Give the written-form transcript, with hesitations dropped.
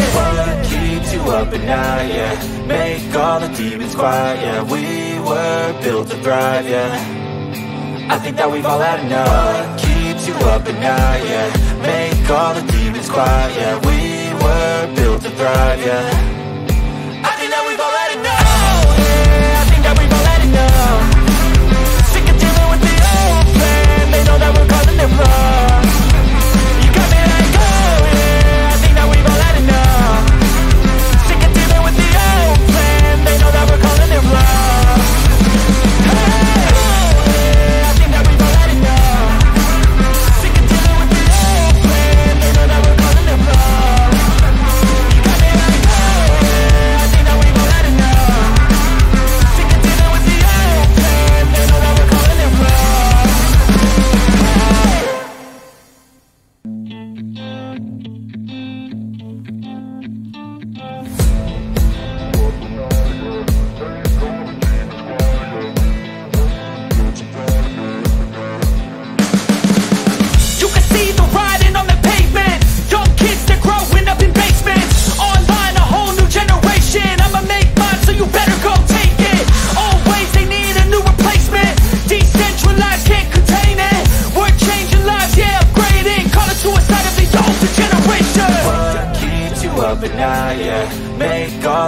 Yeah, make all the demons quiet. Yeah, we were built to thrive. Yeah, I think that we've all had enough. What keeps you up at night? Yeah, make all the demons quiet. Yeah, we were built to thrive. Yeah. Yeah, make all